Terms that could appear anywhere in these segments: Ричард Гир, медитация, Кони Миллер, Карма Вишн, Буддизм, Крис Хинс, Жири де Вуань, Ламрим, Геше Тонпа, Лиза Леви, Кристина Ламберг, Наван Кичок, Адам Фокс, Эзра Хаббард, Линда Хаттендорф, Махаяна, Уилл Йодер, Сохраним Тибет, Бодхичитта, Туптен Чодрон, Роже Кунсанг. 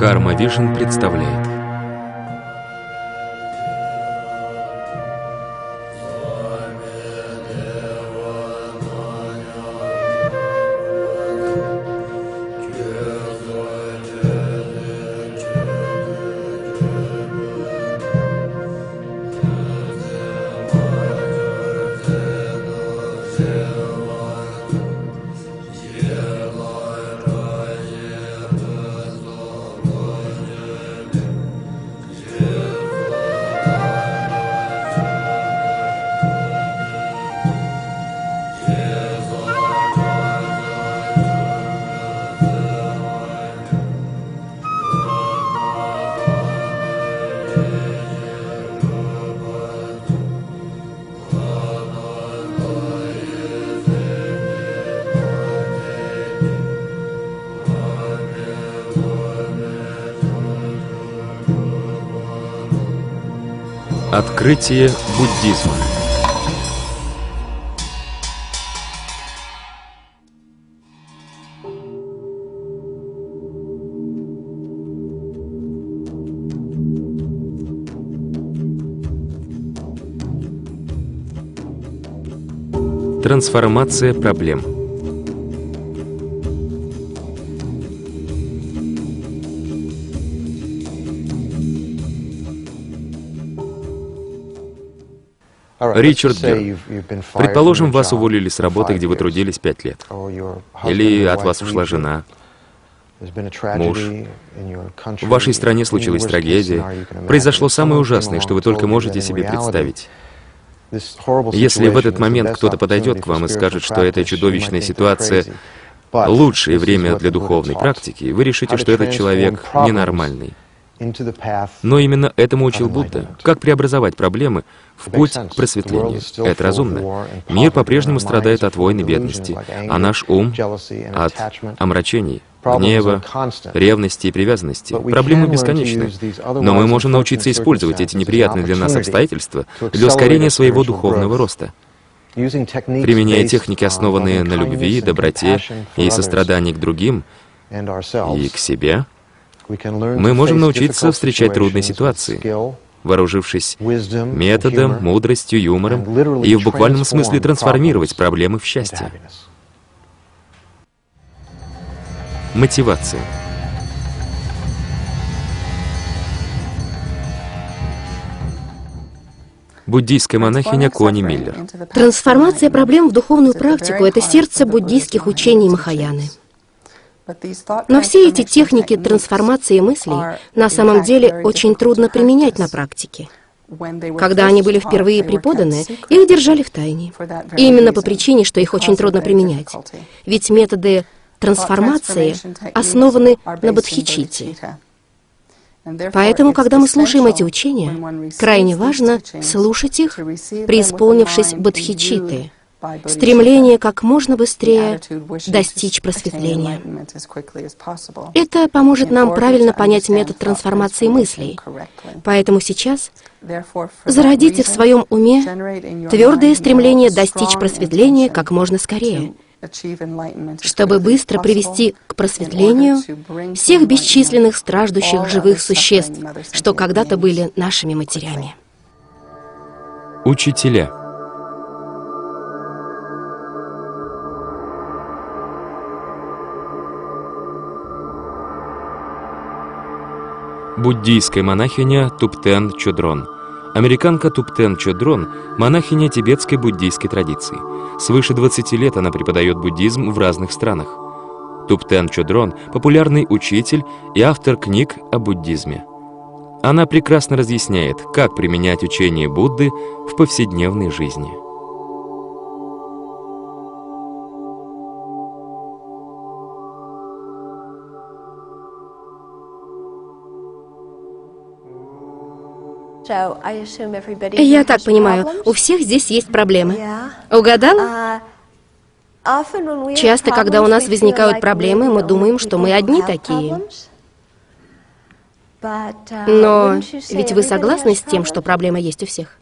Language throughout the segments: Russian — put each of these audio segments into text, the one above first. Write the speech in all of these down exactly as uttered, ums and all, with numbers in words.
Карма Вишн представляет открытие буддизма. Трансформация проблем. Ричард Гир, предположим, вас уволили с работы, где вы трудились пять лет. Или от вас ушла жена, муж. В вашей стране случилась трагедия. Произошло самое ужасное, что вы только можете себе представить. Если в этот момент кто-то подойдет к вам и скажет, что эта чудовищная ситуация — лучшее время для духовной практики, вы решите, что этот человек ненормальный. Но именно этому учил Будда, как преобразовать проблемы в путь к просветлению. Это разумно. Мир по-прежнему страдает от войн и бедности, а наш ум — от омрачений, гнева, ревности и привязанности. Проблемы бесконечны, но мы можем научиться использовать эти неприятные для нас обстоятельства для ускорения своего духовного роста. Применяя техники, основанные на любви, доброте и сострадании к другим и к себе, мы можем научиться встречать трудные ситуации, вооружившись методом, мудростью, юмором, и в буквальном смысле трансформировать проблемы в счастье. Мотивация. Буддийская монахиня Кони Миллер. Трансформация проблем в духовную практику — это сердце буддийских учений Махаяны. Но все эти техники трансформации мыслей на самом деле очень трудно применять на практике. Когда они были впервые преподаны, их держали в тайне. И именно по причине, что их очень трудно применять. Ведь методы трансформации основаны на Бодхичитте. Поэтому, когда мы слушаем эти учения, крайне важно слушать их, преисполнившись Бодхичитты. Стремление как можно быстрее достичь просветления. Это поможет нам правильно понять метод трансформации мыслей. Поэтому сейчас зародите в своем уме твердое стремление достичь просветления как можно скорее, чтобы быстро привести к просветлению всех бесчисленных страждущих живых существ, что когда-то были нашими матерями. Учителя. Буддийская монахиня Туптен Чодрон. Американка Туптен Чодрон – монахиня тибетской буддийской традиции. Свыше двадцати лет она преподает буддизм в разных странах. Туптен Чодрон – популярный учитель и автор книг о буддизме. Она прекрасно разъясняет, как применять учение Будды в повседневной жизни. Я так понимаю, у всех здесь есть проблемы. Угадала? Часто, когда у нас возникают проблемы, мы думаем, что мы одни такие. Но ведь вы согласны с тем, что проблемы есть у всех?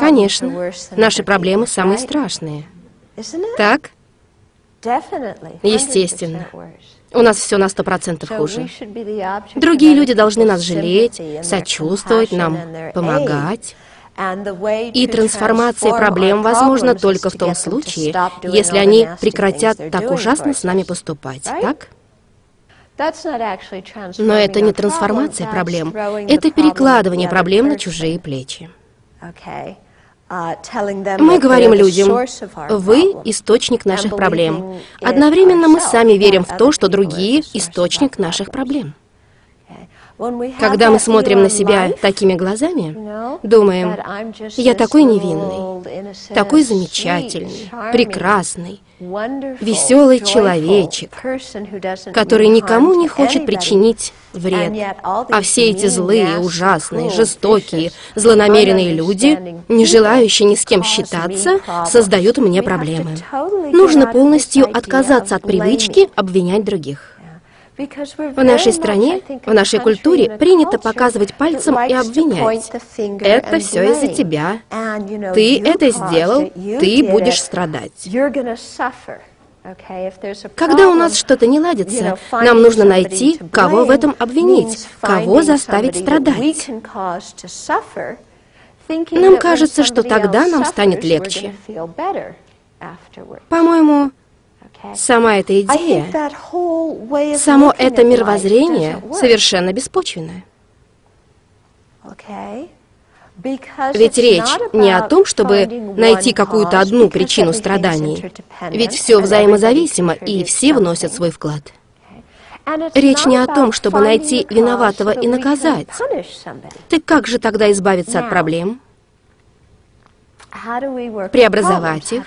Конечно, наши проблемы самые страшные. Так? Естественно. У нас все на сто процентов хуже. Другие люди должны нас жалеть, сочувствовать нам, помогать. И трансформация проблем возможна только в том случае, если они прекратят так ужасно с нами поступать, так? Но это не трансформация проблем, это перекладывание проблем на чужие плечи. Мы говорим людям, вы – источник наших проблем. Одновременно мы сами верим в то, что другие – источник наших проблем. Когда мы смотрим на себя такими глазами, думаем, я такой невинный, такой замечательный, прекрасный, веселый человечек, который никому не хочет причинить вред. А все эти злые, ужасные, жестокие, злонамеренные люди, не желающие ни с кем считаться, создают мне проблемы. Нужно полностью отказаться от привычки обвинять других. В нашей стране, в нашей культуре принято показывать пальцем и обвинять. Это все из-за тебя. Ты это сделал, ты будешь страдать. Когда у нас что-то не ладится, нам нужно найти, кого в этом обвинить, кого заставить страдать. Нам кажется, что тогда нам станет легче. По-моему, сама эта идея, само это мировоззрение совершенно беспочвенное. Ведь речь не о том, чтобы найти какую-то одну причину страданий, ведь все взаимозависимо и все вносят свой вклад. Речь не о том, чтобы найти виноватого и наказать. Так как же тогда избавиться от проблем? Преобразовать их.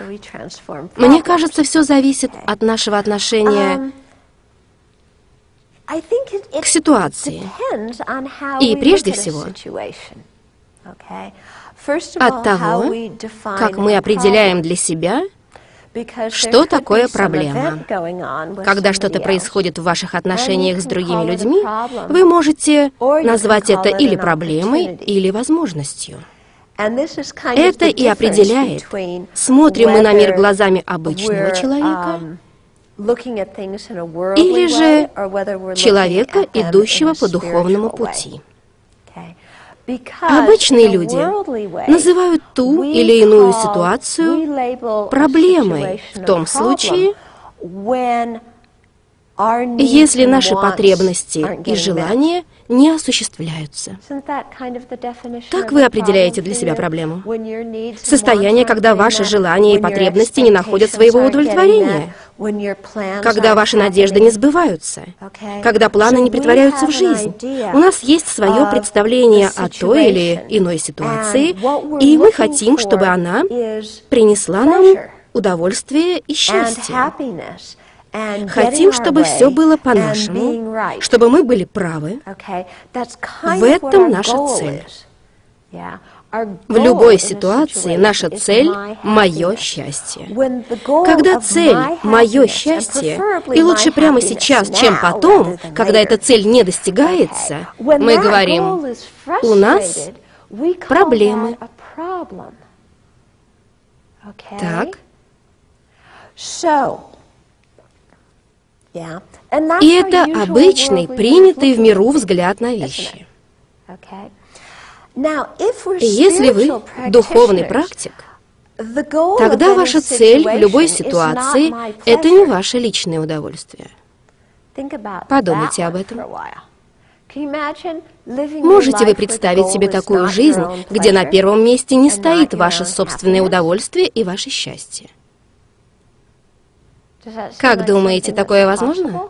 Мне кажется, все зависит от нашего отношения к ситуации. И прежде всего от того, как мы определяем для себя, что такое проблема. Когда что-то происходит в ваших отношениях с другими людьми, вы можете назвать это или проблемой, или возможностью. Это и определяет, смотрим мы на мир глазами обычного человека или же человека, идущего по духовному пути. Обычные люди называют ту или иную ситуацию проблемой в том случае, если наши потребности и желания не осуществляются. Так вы определяете для себя проблему. Состояние, когда ваши желания и потребности не находят своего удовлетворения, когда ваши надежды не сбываются, когда планы не притворяются в жизнь. У нас есть свое представление о той или иной ситуации, и мы хотим, чтобы она принесла нам удовольствие и счастье. Хотим, чтобы все было по-нашему, чтобы мы были правы. В этом наша цель. В любой ситуации наша цель – мое счастье. Когда цель – мое счастье, и лучше прямо сейчас, чем потом, когда эта цель не достигается, мы говорим, у нас проблемы. Так? И это обычный, принятый в миру взгляд на вещи. Если вы духовный практик, тогда ваша цель в любой ситуации – это не ваше личное удовольствие. Подумайте об этом. Можете вы представить себе такую жизнь, где на первом месте не стоит ваше собственное удовольствие и ваше счастье? Как думаете, такое возможно?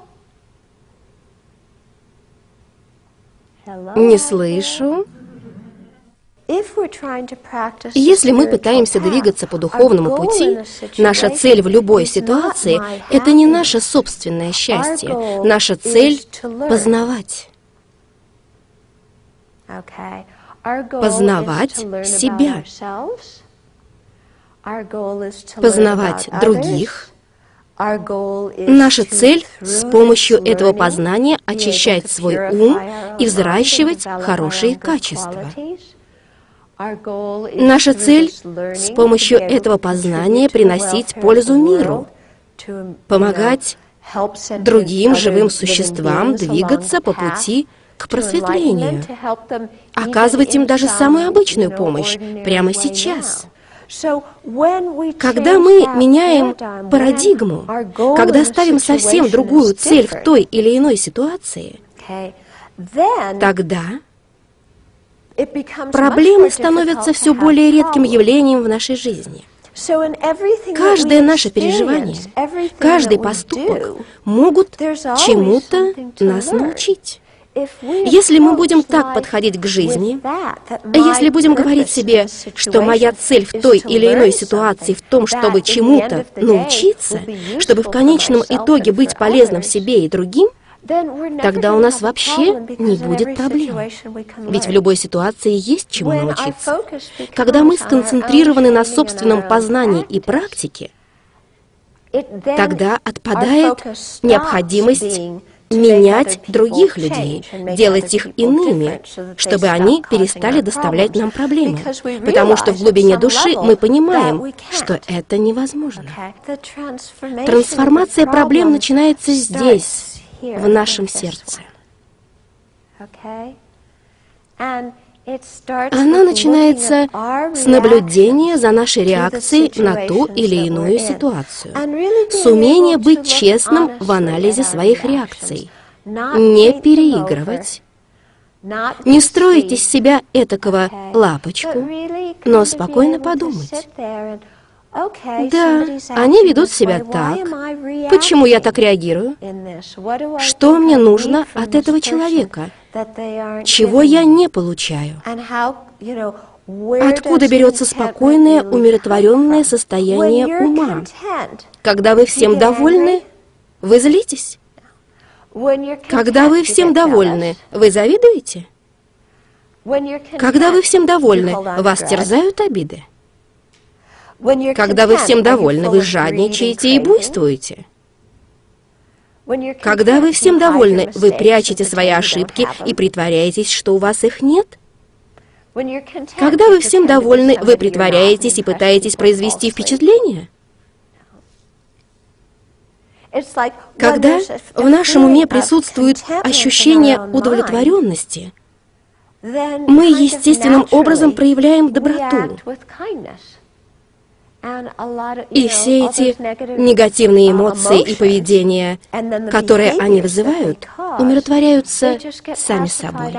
Не слышу. Если мы пытаемся двигаться по духовному пути, наша цель в любой ситуации – это не наше собственное счастье. Наша цель – познавать. Познавать себя. Познавать других. Наша цель — с помощью этого познания очищать свой ум и взращивать хорошие качества. Наша цель — с помощью этого познания приносить пользу миру, помогать другим живым существам двигаться по пути к просветлению, оказывать им даже самую обычную помощь прямо сейчас. Когда мы меняем парадигму, когда ставим совсем другую цель в той или иной ситуации, тогда проблемы становятся все более редким явлением в нашей жизни. Каждое наше переживание, каждый поступок могут чему-то нас научить. Если мы будем так подходить к жизни, если будем говорить себе, что моя цель в той или иной ситуации в том, чтобы чему-то научиться, чтобы в конечном итоге быть полезным себе и другим, тогда у нас вообще не будет проблем. Ведь в любой ситуации есть чему научиться. Когда мы сконцентрированы на собственном познании и практике, тогда отпадает необходимость менять других людей, делать их иными, чтобы они перестали доставлять нам проблемы. Потому что в глубине души мы понимаем, что это невозможно. Трансформация проблем начинается здесь, в нашем сердце. Она начинается с наблюдения за нашей реакцией на ту или иную ситуацию, с умения быть честным в анализе своих реакций, не переигрывать, не строить из себя этакого лапочку, но спокойно подумать. Да, они ведут себя так. Почему я так реагирую? Что мне нужно от этого человека? Чего я не получаю? Откуда берется спокойное, умиротворенное состояние ума? Когда вы всем довольны, вы злитесь? Когда вы всем довольны, вы завидуете? Когда вы всем довольны, вас терзают обиды? Когда вы всем довольны, вы жадничаете и буйствуете. Когда вы всем довольны, вы прячете свои ошибки и притворяетесь, что у вас их нет. Когда вы всем довольны, вы притворяетесь и пытаетесь произвести впечатление. Когда в нашем уме присутствует ощущение удовлетворенности, мы естественным образом проявляем доброту. И все эти негативные эмоции и поведение, которые они вызывают, умиротворяются сами собой.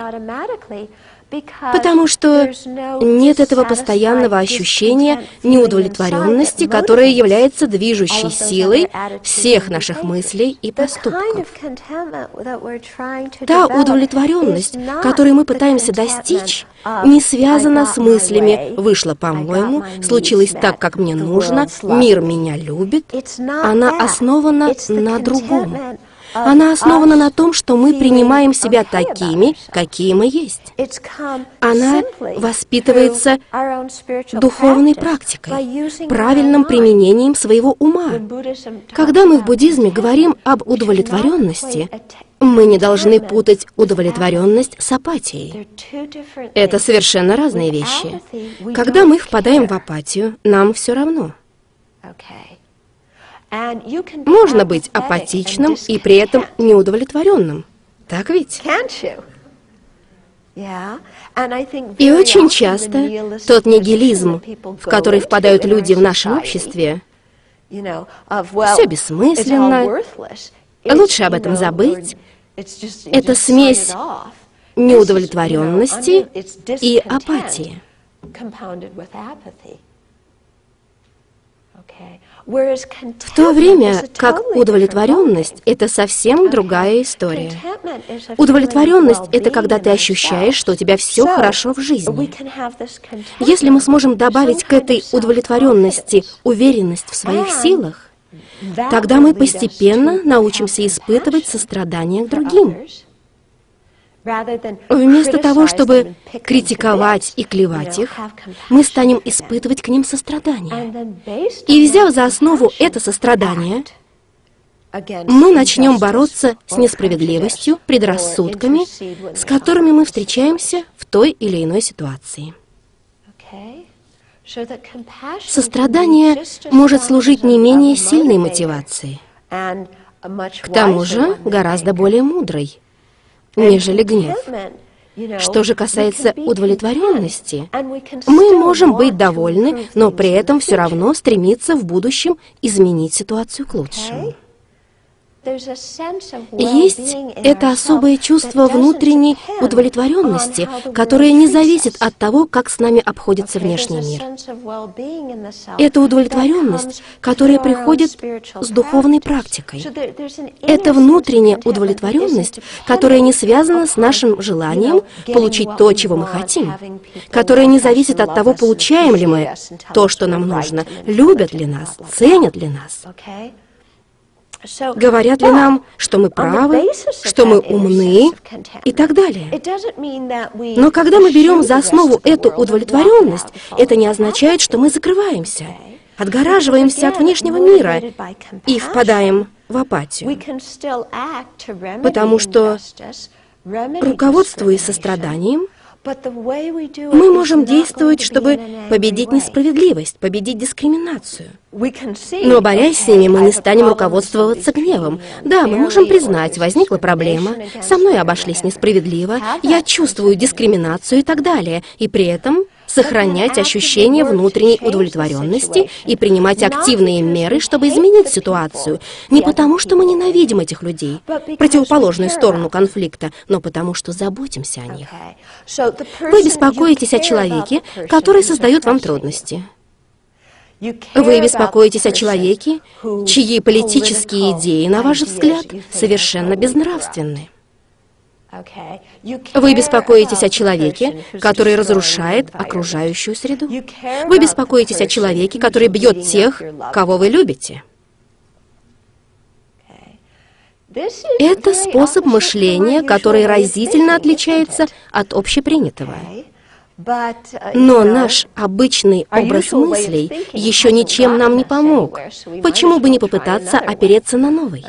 Потому что нет этого постоянного ощущения неудовлетворенности, которое является движущей силой всех наших мыслей и поступков. Та удовлетворенность, которую мы пытаемся достичь, не связана с мыслями «вышло, по-моему», «случилось так, как мне нужно», «мир меня любит». Она основана на другом. Она основана на том, что мы принимаем себя такими, какие мы есть. Она воспитывается духовной практикой, правильным применением своего ума. Когда мы в буддизме говорим об удовлетворенности, мы не должны путать удовлетворенность с апатией. Это совершенно разные вещи. Когда мы впадаем в апатию, нам все равно. Можно быть апатичным и при этом неудовлетворенным, так ведь? И очень часто тот нигилизм, в который впадают люди в нашем обществе, все бессмысленно, лучше об этом забыть, это смесь неудовлетворенности и апатии. В то время как удовлетворенность — это совсем другая история. Удовлетворенность — это когда ты ощущаешь, что у тебя все хорошо в жизни. Если мы сможем добавить к этой удовлетворенности уверенность в своих силах, тогда мы постепенно научимся испытывать сострадание к другим. Вместо того, чтобы критиковать и клевать их, мы станем испытывать к ним сострадание. И взяв за основу это сострадание, мы начнем бороться с несправедливостью, предрассудками, с которыми мы встречаемся в той или иной ситуации. Сострадание может служить не менее сильной мотивацией, к тому же гораздо более мудрой, нежели гнев. Что же касается удовлетворенности, мы можем быть довольны, но при этом все равно стремиться в будущем изменить ситуацию к лучшему. Есть это особое чувство внутренней удовлетворенности, которое не зависит от того, как с нами обходится внешний мир. Это удовлетворенность, которая приходит с духовной практикой. Это внутренняя удовлетворенность, которая не связана с нашим желанием получить то, чего мы хотим, которая не зависит от того, получаем ли мы то, что нам нужно, любят ли нас, ценят ли нас. Говорят ли нам, что мы правы, что мы умны и так далее. Но когда мы берем за основу эту удовлетворенность, это не означает, что мы закрываемся, отгораживаемся от внешнего мира и впадаем в апатию. Потому что, руководствуясь состраданием, мы можем действовать, чтобы победить несправедливость, победить дискриминацию. Но, борясь с ними, мы не станем руководствоваться гневом. Да, мы можем признать, возникла проблема, со мной обошлись несправедливо, я чувствую дискриминацию и так далее, и при этом сохранять ощущение внутренней удовлетворенности и принимать активные меры, чтобы изменить ситуацию. Не потому, что мы ненавидим этих людей, противоположную сторону конфликта, но потому, что заботимся о них. Вы беспокоитесь о человеке, который создает вам трудности. Вы беспокоитесь о человеке, чьи политические идеи, на ваш взгляд, совершенно безнравственны. Вы беспокоитесь о человеке, который разрушает окружающую среду. Вы беспокоитесь о человеке, который бьет тех, кого вы любите. Это способ мышления, который разительно отличается от общепринятого. Но наш обычный образ мыслей еще ничем нам не помог. Почему бы не попытаться опереться на новый?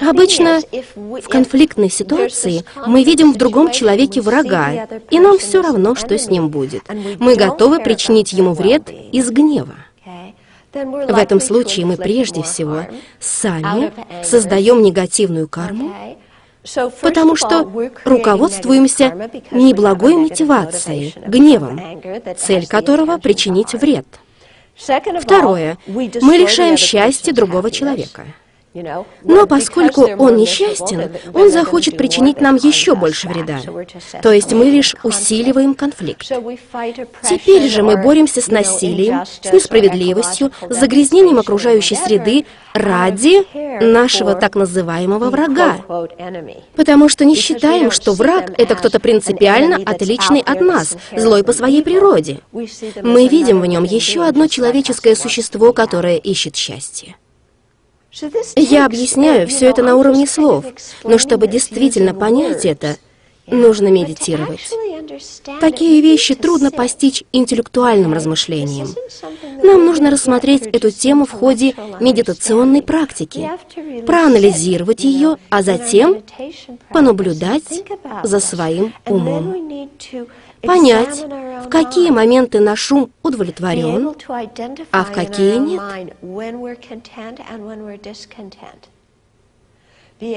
Обычно в конфликтной ситуации мы видим в другом человеке врага, и нам все равно, что с ним будет. Мы готовы причинить ему вред из гнева. В этом случае мы прежде всего сами создаем негативную карму, потому что руководствуемся неблагой мотивацией, гневом, цель которого — причинить вред. Второе. Мы лишаем счастья другого человека. Но поскольку он несчастен, он захочет причинить нам еще больше вреда. То есть мы лишь усиливаем конфликт. Теперь же мы боремся с насилием, с несправедливостью, с загрязнением окружающей среды ради нашего так называемого врага. Потому что не считаем, что враг — это кто-то принципиально отличный от нас, злой по своей природе. Мы видим в нем еще одно человеческое существо, которое ищет счастье. Я объясняю все это на уровне слов, но чтобы действительно понять это, нужно медитировать. Такие вещи трудно постичь интеллектуальным размышлением. Нам нужно рассмотреть эту тему в ходе медитационной практики, проанализировать ее, а затем понаблюдать за своим умом. Понять, в какие моменты наш ум удовлетворен, а в какие нет.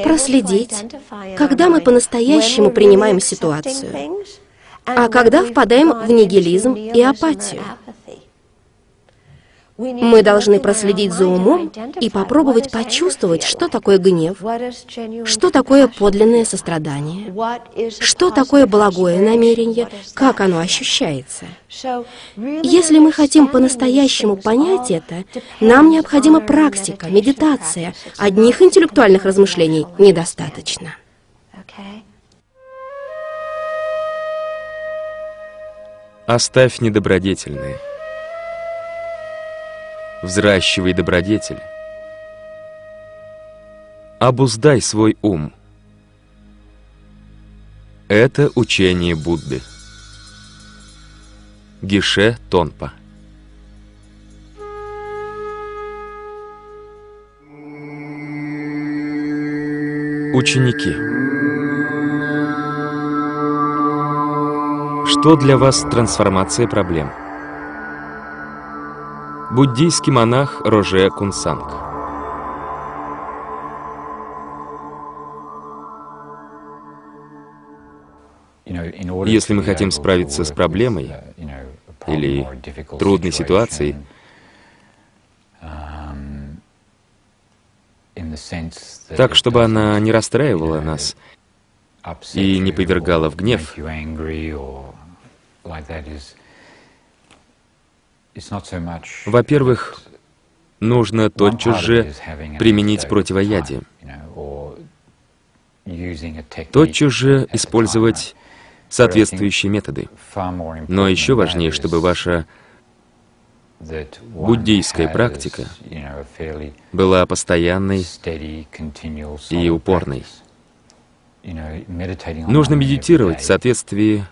Проследить, когда мы по-настоящему принимаем ситуацию, а когда впадаем в нигилизм и апатию. Мы должны проследить за умом и попробовать почувствовать, что такое гнев, что такое подлинное сострадание, что такое благое намерение, как оно ощущается. Если мы хотим по-настоящему понять это, нам необходима практика, медитация. Одних интеллектуальных размышлений недостаточно. Оставь недобродетельное. Взращивай добродетель. Обуздай свой ум. Это учение Будды. Геше Тонпа. Ученики. Что для вас трансформация проблем? Буддийский монах Роже Кунсанг. Если мы хотим справиться с проблемой или трудной ситуацией, так, чтобы она не расстраивала нас и не повергала в гнев, во-первых, нужно тотчас же применить противоядие, тотчас же использовать соответствующие методы. Но еще важнее, чтобы ваша буддийская практика была постоянной и упорной. Нужно медитировать в соответствии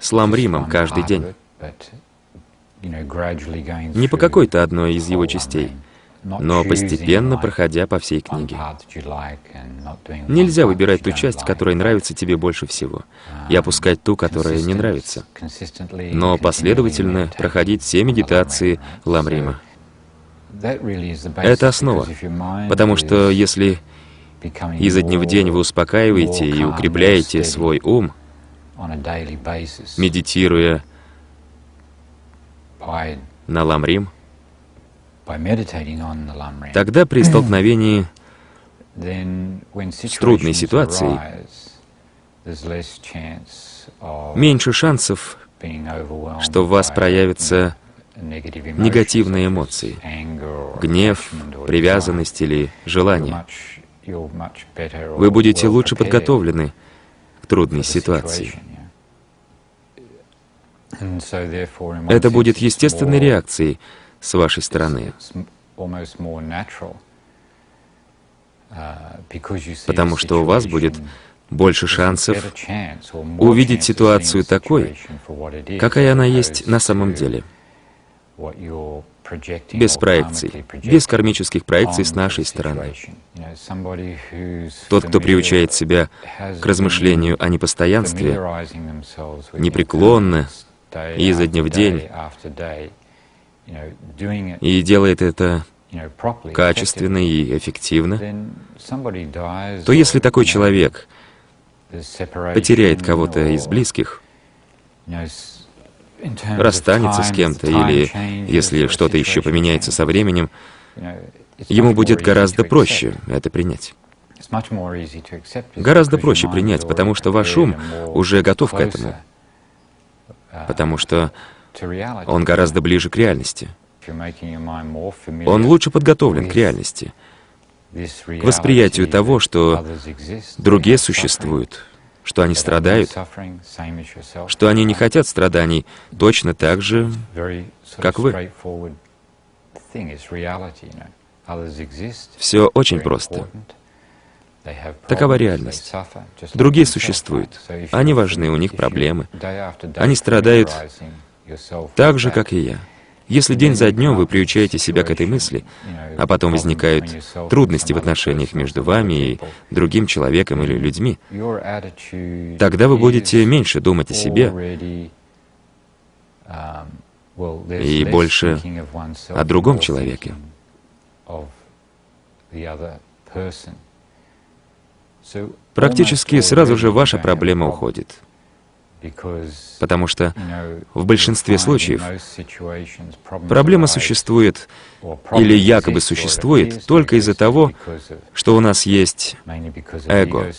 с ламримом каждый день, не по какой-то одной из его частей, но постепенно проходя по всей книге. Нельзя выбирать ту часть, которая нравится тебе больше всего, и опускать ту, которая не нравится, но последовательно проходить все медитации ламрима. Это основа, потому что если изо дня в день вы успокаиваете и укрепляете свой ум, медитируя на ламрим, тогда при столкновении с трудной ситуацией меньше шансов, что в вас проявятся негативные эмоции, гнев, привязанность или желание. Вы будете лучше подготовлены к трудной ситуации. Это будет естественной реакцией с вашей стороны, потому что у вас будет больше шансов увидеть ситуацию такой, какая она есть на самом деле, без проекций, без кармических проекций с нашей стороны. Тот, кто приучает себя к размышлению о непостоянстве, непреклонно, изо дня в день, и делает это качественно и эффективно, то если такой человек потеряет кого-то из близких, расстанется с кем-то, или если что-то еще поменяется со временем, ему будет гораздо проще это принять. Гораздо проще принять, потому что ваш ум уже готов к этому, потому что он гораздо ближе к реальности. Он лучше подготовлен к реальности, к восприятию того, что другие существуют, что они страдают, что они не хотят страданий точно так же, как вы. Все очень просто. Такова реальность. Другие существуют. Они важны, у них проблемы. Они страдают так же, как и я. Если день за днем вы приучаете себя к этой мысли, а потом возникают трудности в отношениях между вами и другим человеком или людьми, тогда вы будете меньше думать о себе и больше о другом человеке. Практически сразу же ваша проблема уходит. Потому что в большинстве случаев проблема существует или якобы существует только из-за того, что у нас есть эго.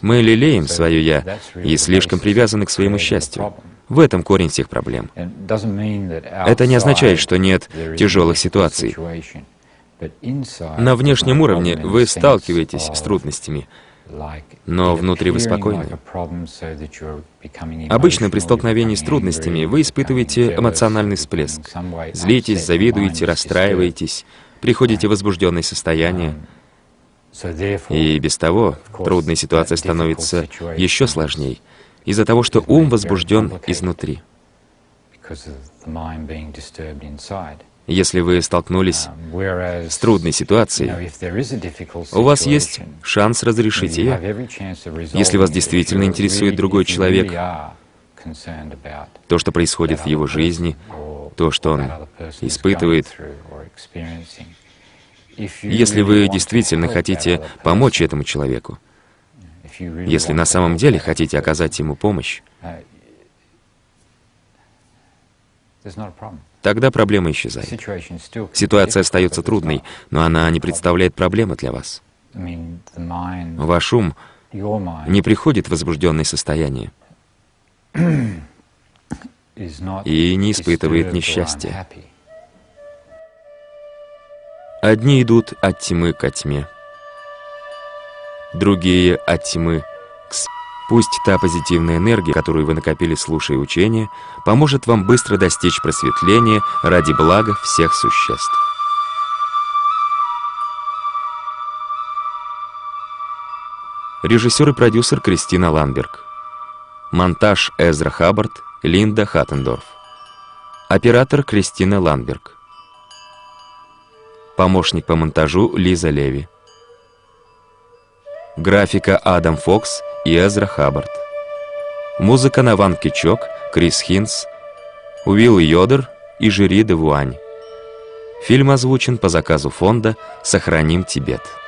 Мы лелеем свое «я» и слишком привязаны к своему счастью. В этом корень всех проблем. Это не означает, что нет тяжелых ситуаций. На внешнем уровне вы сталкиваетесь с трудностями, но внутри вы спокойны. Обычно при столкновении с трудностями вы испытываете эмоциональный всплеск. Злитесь, завидуете, расстраиваетесь, приходите в возбужденное состояние. И без того трудная ситуация становится еще сложней из-за того, что ум возбужден изнутри. Если вы столкнулись с трудной ситуацией, у вас есть шанс разрешить ее. Если вас действительно интересует другой человек, то, что происходит в его жизни, то, что он испытывает, если вы действительно хотите помочь этому человеку, если на самом деле хотите оказать ему помощь, тогда проблема исчезает. Ситуация остается трудной, но она не представляет проблемы для вас. Ваш ум не приходит в возбужденное состояние и не испытывает несчастья. Одни идут от тьмы ко тьме, другие — от тьмы к свет. Пусть та позитивная энергия, которую вы накопили, слушая учения, поможет вам быстро достичь просветления ради блага всех существ. Режиссер и продюсер Кристина Ламберг. Монтаж Эзра Хаббард, Линда Хаттендорф. Оператор Кристина Ламберг. Помощник по монтажу Лиза Леви. Графика Адам Фокс и Эзра Хаббард. Музыка Наван Кичок, Крис Хинс, Уилл Йодер и Жири де Вуань. Фильм озвучен по заказу фонда «Сохраним Тибет».